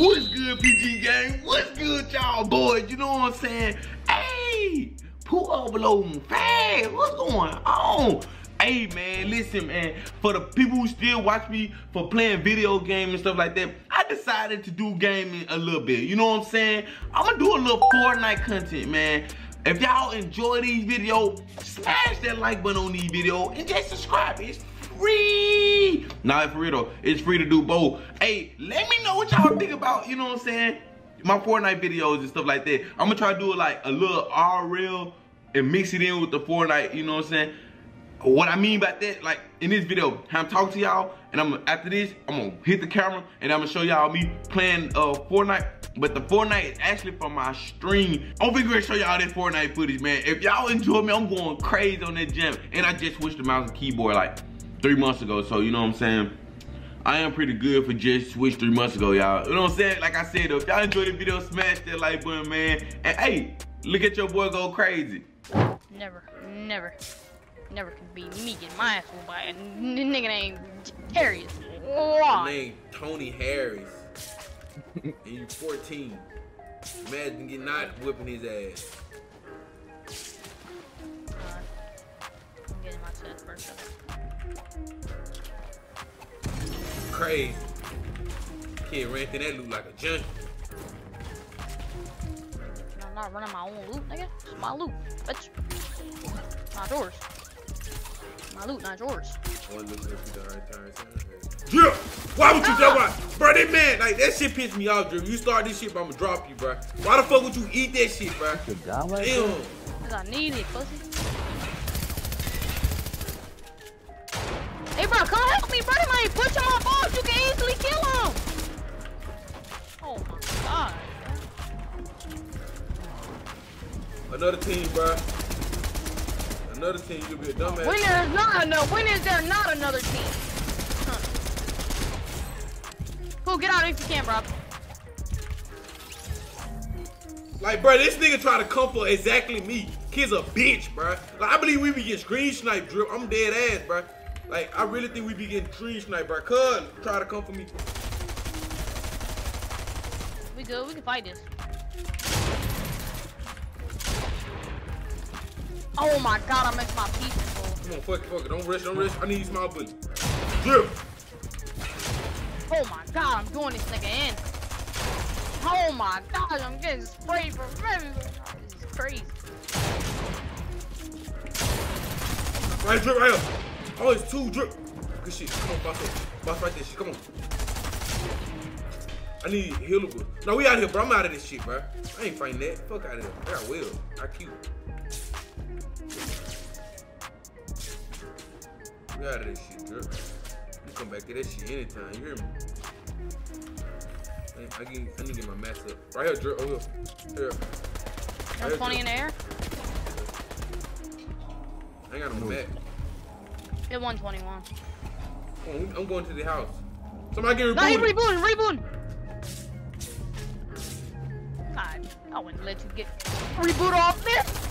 What's good, PG gang? What's good, y'all boys? You know what I'm saying? Hey, Pooh overloading fast. What's going on? Hey, man, listen, man. For the people who still watch me for playing video games and stuff like that, I decided to do gaming a little bit. You know what I'm saying? I'm gonna do a little Fortnite content, man. If y'all enjoy these videos, smash that like button on these videos and just subscribe. It's free. Nah, for real though, it's free to do both. Hey, let me know what y'all think about, you know what I'm saying, my Fortnite videos and stuff like that. I'm gonna try to do like a little R-Real and mix it in with the Fortnite, you know what I'm saying? What I mean by that, like in this video, I'm talking to y'all, and I'm after this, I'm gonna hit the camera and I'm gonna show y'all me playing Fortnite. But the Fortnite is actually for my stream. I'm gonna show y'all that Fortnite footage, man. If y'all enjoy me, I'm going crazy on that gym. And I just switched the mouse and keyboard like 3 months ago, so you know what I'm saying? I am pretty good for just switch 3 months ago, y'all. You know what I'm saying? Like I said, if y'all enjoyed the video, smash that like button, man. And hey, look at your boy go crazy. Never could be me getting my ass whooped by a nigga named Harris. Your name Tony Harris. And you 14. Imagine getting not whipping his ass. I'm getting my set first. Crazy. Kid ran through that loot like a junkie. I'm not running my own loot, nigga. It's my loot. That's my doors. My loot, not yours. Drip! Why would you do that? Bro, that man, like, that shit pissed me off, Drew. You start this shit, bro, I'ma drop you, bro. Why the fuck would you eat that shit, bro? Damn. Because I need it, pussy. Hey, bro, come help me, bro. They might push on my balls. You can easily kill him. Oh, my God, bro. Another team, bro. Another team, you'll be a dumbass. When is there not another team? Huh. Pooh, get out if you can, bro. Like, bro, this nigga try to come for exactly me. Kid's a bitch, bro. Like, I believe we be getting screen sniped, Drip. I'm dead ass, bro. Like, I really think we be getting screen sniped, bro. Cuz, try to come for me. We good, we can fight this. Oh my God, I missed my pieces, bro. Come on, fuck it. Don't rush. I need small bullets. Drip. Oh my God, I'm doing this nigga in. Oh my God, I'm getting sprayed from everywhere. Oh, this is crazy. Right, Drip, right up. Oh, it's two, Drip. Good shit. Come on, boss right there. Come on. I need healable. No, we out here, bro. I'm out of this shit, bro. I ain't fighting that. Fuck out of here. Yeah, I will. I cute. You out of this shit, Drip. You come back to that shit anytime, you hear me? I need to get my mask up. Right here, Drip, over here. That's funny in the air? I ain't got no back. Hit 121. Oh, I'm going to the house. Somebody get rebooted. No, he rebooted. God, I wouldn't let you get rebooted off this.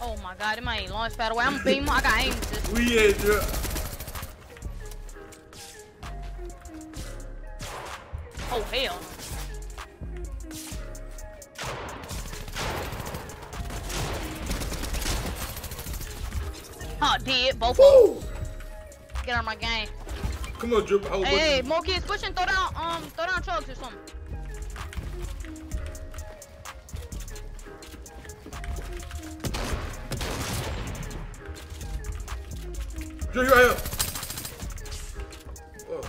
Oh my God, it might launch pad away. I'm beam. I got aim at this. We ain't Drip. Oh hell. Oh, dead, both of them. Get out of my game. Come on, Drip. Hey, Moki is pushing. Throw down trucks or something. Drew, right here. Whoa.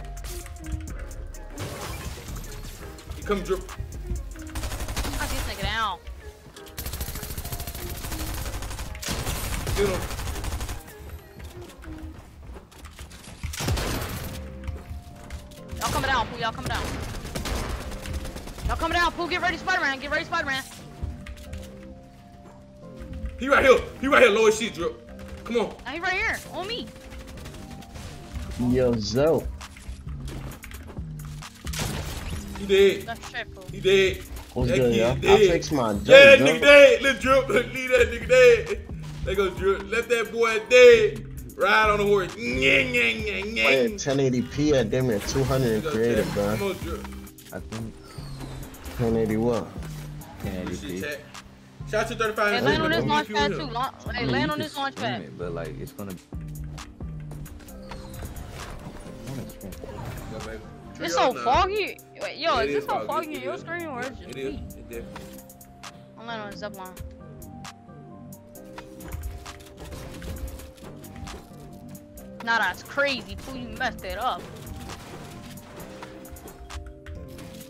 You come, Drip. I just take it out. Get him. Y'all coming down, Pooh. Y'all coming down. Y'all coming down, Pooh. Get ready, Spider-Man. Get ready, Spider-Man. He right here. He right here. Low as shit, Drip. Come on. He right here. On me. Yo, Zell. He dead. He dead. What's that good, y'all? I fixed my jump. Yeah, that nigga dead. Let's Drip. Leave that nigga dead. They go Drip. Let that boy dead. Ride on the horse. Nying, nying, nying, nying. Wait, 1080p at damn near 200 in creative, bro. I think 1080 what? 1080p. Shout to 35. Hey, land on this launch pad too. Hey, land on this launch pad. But like, it's gonna. It's so foggy. Wait, yo, is this so foggy? Your screen or is it? It is. It is. I'm landing on the zip line. Nah, that's crazy. Pooh, you messed it up.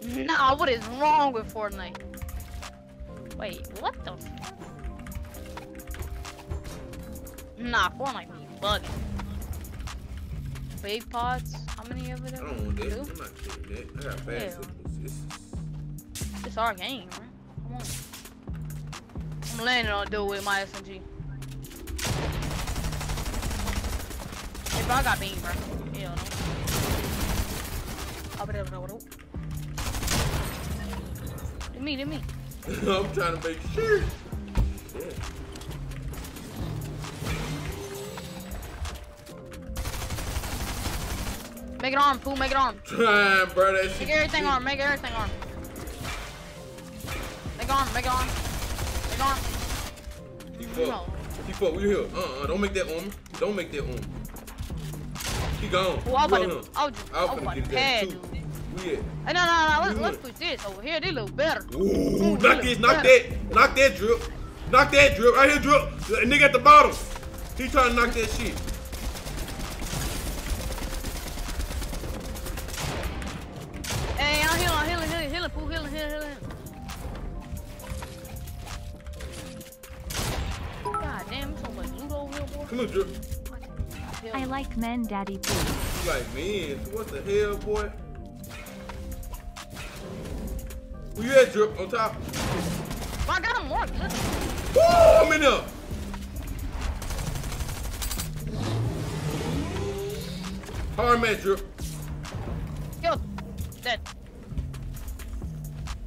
Nah, what is wrong with Fortnite? Wait, what the fuck? Nah, Fortnite be bugging. Big pods? How many of it? I don't want this. I'm not kidding that. I got bad systems. It's our game, man. Come on. I'm landing on dude with my SMG. Hey, bro, I got beam, bro. Hell no. I'll be there with no. It's me, it's me. I'm trying to make sure. Shit. Make it arm, Pooh, make it arm. Trying, bro, that shit. Make everything arm, make everything arm. Make arm, make arm. Make arm. Keep up. Keep up, we're here. Don't make that arm. Don't make that arm. Keep going. Well, I'm gonna get that too. Yeah. Hey, no, let's push this over here. They look better. Ooh, knock this, knock that. Knock that, Drip. Knock that, Drip. Right here, Drip. Nigga at the bottom. He trying to knock that shit. Hey, I'm healing, healing, Pooh, healing. God damn, so much loot over here, boy. Come on, Drip. I like men, Daddy Pooh. You like men? What the hell, boy? Where you at, Drip? On top? Well, I got him marked. Woo! I'm in there. Hard man, Drip. Yo, dead.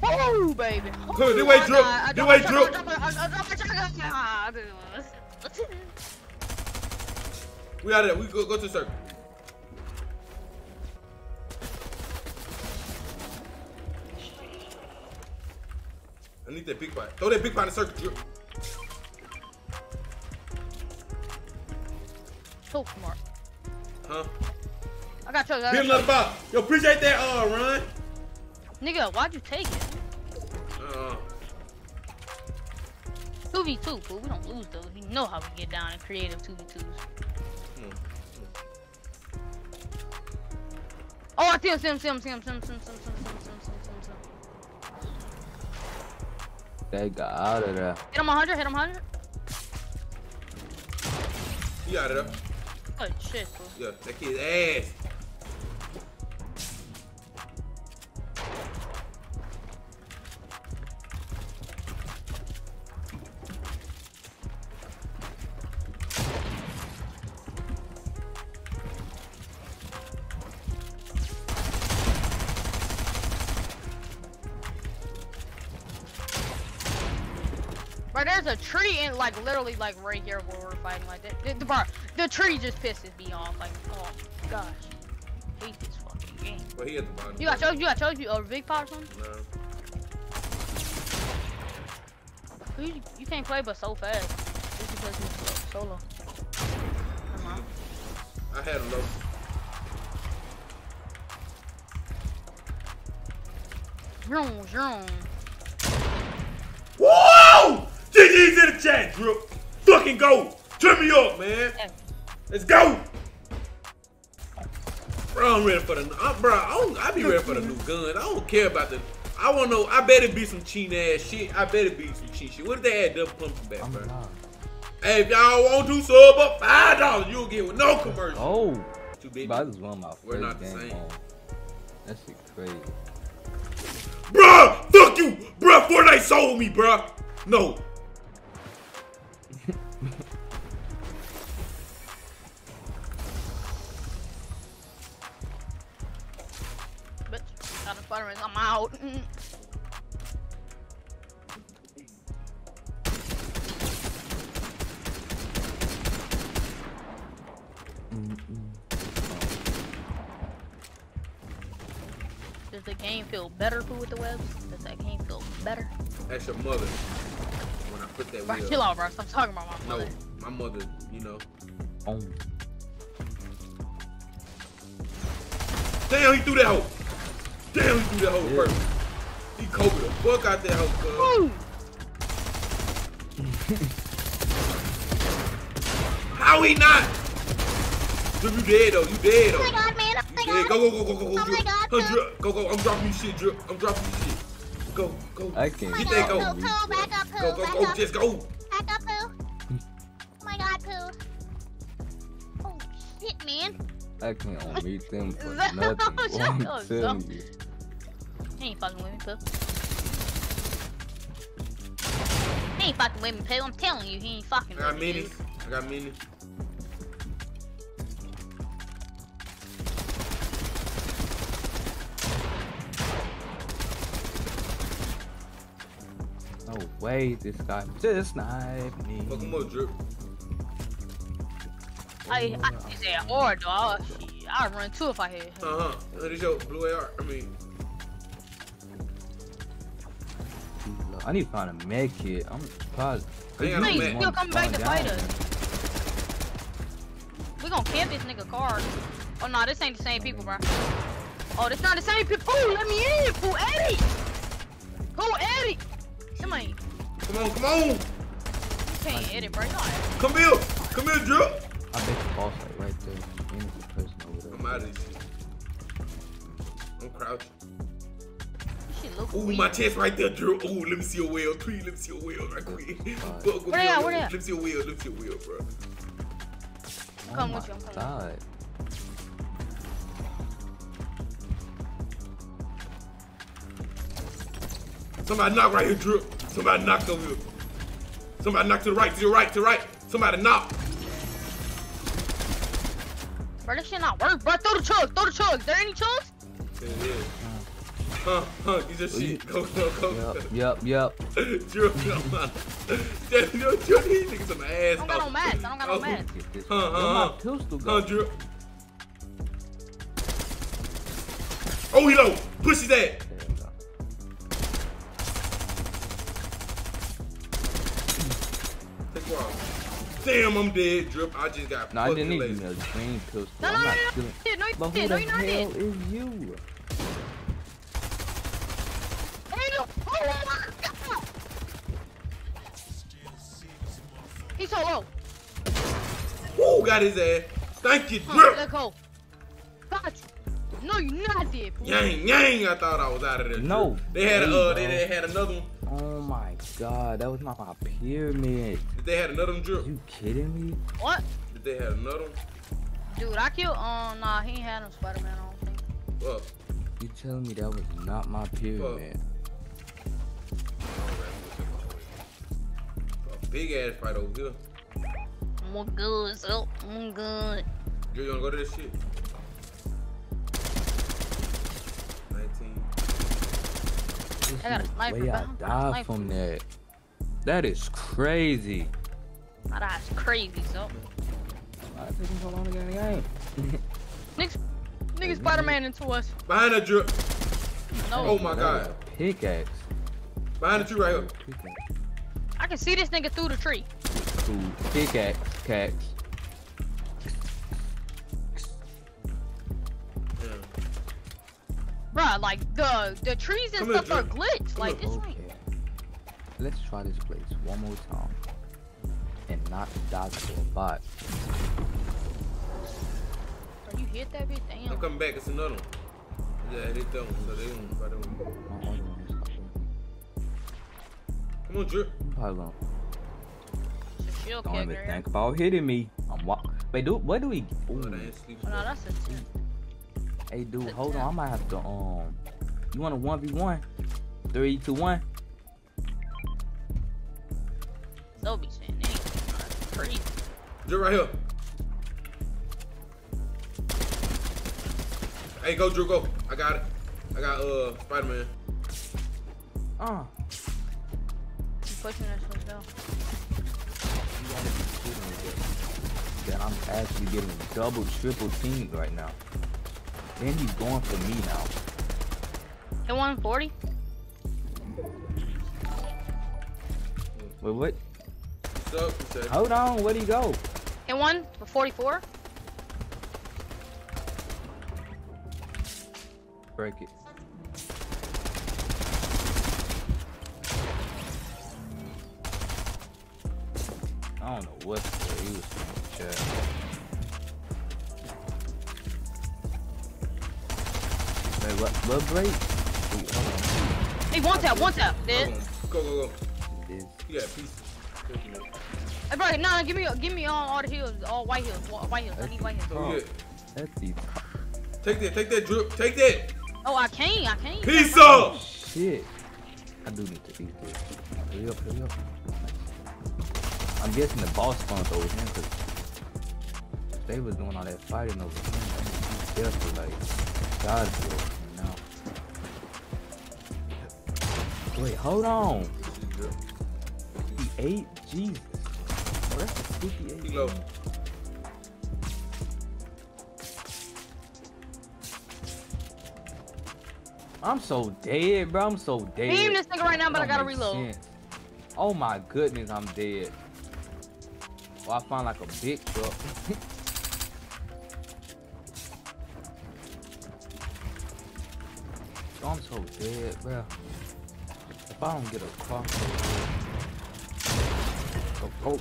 Woo, baby. Come on, this way, Drip. This way, Drip. We out of there. We go to the circle. I need that big pot. Throw that big pot in the circle, Drip. Choke mark. Huh? I got choked. Give another ball. Yo, appreciate that, Ron. Nigga, why'd you take it? 2v2, but we don't lose those. We know how we get down in creative 2v2s. Oh, I see him. They got out of there. Hit him 100, hit him 100. He out of there. Good shit, bro. Yo, that kid's ass. But there's a tree in, like, literally, like, right here where we're fighting, like, the tree just pisses me off, like, oh, gosh. I hate this fucking game. Well, he at the bottom. You got a big pot or something? No. You can't play but so fast. Just because you're solo. Come on. I had a low. Vroom, vroom. Whoa! GG's in the chat, Drip. Fucking go. Turn me up, man. Let's go. Bro, I'm ready for the. I be ready for the new gun. I don't care about the. I want to know. I bet it be some cheat ass shit. I bet it be some cheat shit. What if they add double pumpkin back, bro? Hey, if y'all want to sub up $5, you'll get with no commercial. Oh. Too big. But I just won my first game. We're not the same. That shit crazy. Bruh, fuck you. Bruh, Fortnite sold me, bruh. No. I'm out. Does the game feel better, Pooh, with the webs? Does that game feel better? That's your mother. When I put that web. Chill out, bro. Stop talking about my mother. No, my mother, you know. Oh. Damn, he threw that hoe. Damn, he threw that hoe first. He covered the fuck out that hoe, cuz. How he not? Dude, you dead, though. You dead, though. Oh, my God, man. Yeah, go, Drip. Go. I'm dropping you shit, Drip. I'm dropping you shit. Go. I can't. Get that go. Pooh, back up, Pooh. Go, just go. Back up, Pooh. Oh my God, Pooh. Oh shit, man. I can't unmute them for nothing. I'm telling you. He ain't fucking with me, Pooh. He ain't fucking with me, Pooh. I'm telling you, he ain't fucking with me. I got minis. Wait, this guy just sniped me. Fuck him up, Drip. I is that R, dog? I'd run two if I had him. This your blue AR. I mean, I need to find a med kit. I'm positive. He's still coming back to fight us. We gonna camp this nigga car. Oh no, this ain't the same people, bro. Oh, this not the same people. Pooh, let me in. Pooh, Eddie. Pooh, Eddie. Come on! You can't edit, bro. Come here, Drew! I bet the boss like right there. Person over there. I'm out of this. I'm crouching. Ooh, my chest right there, Drew. Ooh, let me see your wheel. Let me see your wheel right quick. Where at? Let me see your wheel, bro. Come with you. I'm coming. Somebody knock right here, Drew. Somebody knocked over here. Somebody knocked to the right. Somebody knocked. Bro, this shit not work, bro. Throw the chugs. There any chugs? Yeah. These are shit. Go. Yep. Drew, come on. Damn, no, Drew, these niggas some ass. I don't got no mask. Drew. Oh, he low. Push his ass. Damn, I'm dead, Drip. I just got fucking lazy. No, I didn't need no green pistol. No, you're not dead. But who the hell is you? He's so low. Woo, got his ass. Thank you, Drip. Let go. Got you. No, you're not dead. Yang. I thought I was out of there. No. They had another one. Oh my God, that was not my pyramid. Did they had another one, Drew? You kidding me? What? Did they had another one? Dude, I killed. Nah, he ain't had no Spider-Man. I don't think. What? You telling me that was not my pyramid? Big ass fight over here. I'm good. Drew, you wanna go to this shit? 19. I got a sniper. Way I died from that. That is crazy. My eyes crazy, so. Why is it taking so long to get in the game? Nigga Spider-Man into us. Behind that Drip. No. Oh my God. Pickaxe. Behind the tree right here. I can see this nigga through the tree. Pickaxe. Bruh, like the trees and stuff are glitched. Like this ain't. Let's try this place one more time and not dodge to a bot. You hit that bitch? Damn. I'm coming back. It's another one. Yeah, they don't. So they don't. Come on, Drip. Hold on. Don't even think about hitting me. I'm walking. Wait, dude, what do we? Oh, no, that's a two. Hey dude, hold on, I might have to, you want a 1v1? 3-1? So be saying that crazy. Drew right here. Hey, go Drew, go. I got it. I got, Spider-Man. He's pushing us one though. You gotta be kidding me, that I'm actually getting double, triple teamed right now. Then he's going for me now. Hit 140. Wait, what? What's up? Hold on, where do you go? Hit 144. Break it. I don't know what he was trying to chat. Hey, what break? Wait, hold on. Hey, one tap, dude. Go. You got a piece. Hey, bro, no, give me all the heels, all white heels. I need white heels. That's easy. Take that, Drip. Take that. Oh, I can't. Peace out. Oh, shit. I do need to eat this. Hurry up. I'm guessing the boss spawns over him because they was doing all that fighting over him. They were like, God's will, you know. Wait, hold on. 58? Jesus. Oh, that's a 58. Kilo. I'm so dead, bro. I'm so dead. Beam this nigga right now, but I gotta reload. Sense. Oh my goodness, I'm dead. Well, I found like a big truck. I'm so dead, bro. If I don't get a crossbow,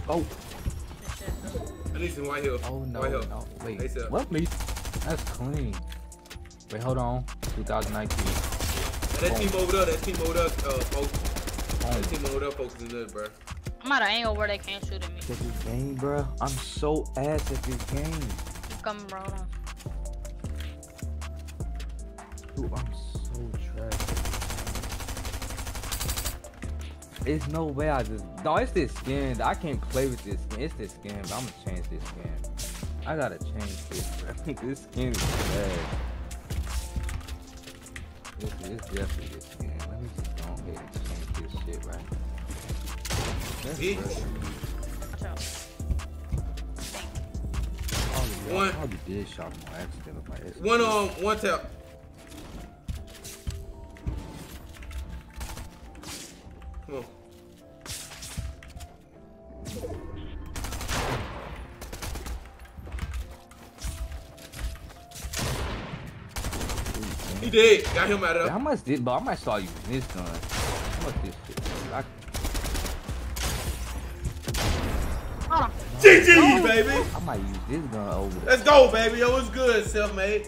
go. I need some white hill. Oh no, no. Wait, what, please? That's clean. Wait, hold on. 2019. That team over there. Folks in there, bro. I'm at an angle where they can't shoot at me. This game, bro. I'm so ass at this game. Come, bro. Dude, I'm so trash. There's no way I just. No, it's this skin. I can't play with this skin. It's this skin, but I'm gonna change this skin. I gotta change this, bro. This skin is bad. It's definitely this skin. Let me just go ahead and change. Shit, right? One tap. Come on. He did. Got him out of there. How much did? But I might start using this gun. GG, baby! I might use this gun over there. Let's go, baby. Yo, it's good, self-made.